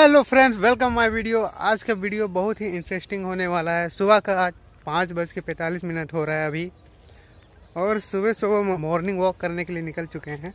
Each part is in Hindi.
Hello friends, welcome my video. आज का वीडियो बहुत ही इंटरेस्टिंग होने वाला है। सुबह का आज 5:45 हो रहा है अभी, और सुबह सुबह मॉर्निंग वॉक करने के लिए निकल चुके हैं।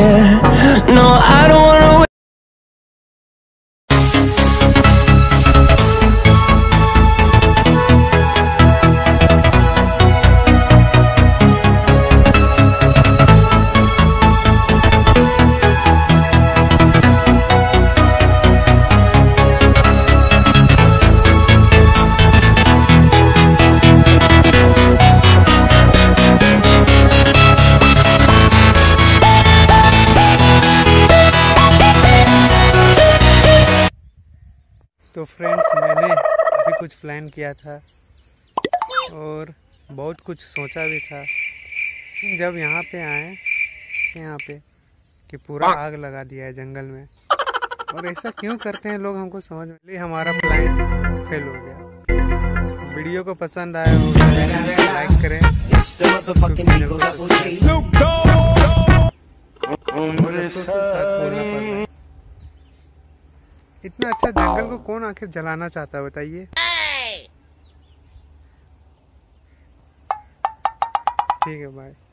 Yeah, no, I don't wanna waste. तो फ्रेंड्स, मैंने अभी कुछ प्लान किया था और बहुत कुछ सोचा भी था। जब यहाँ पे आए कि पूरा आग लगा दिया है जंगल में, और ऐसा क्यों करते हैं लोग, हमको समझ में। हमारा प्लान फेल हो गया। वीडियो को पसंद आया हो तो लाइक करें, तो इतना अच्छा जंगल को कौन आखिर जलाना चाहता है, बताइए। ठीक है, बाय।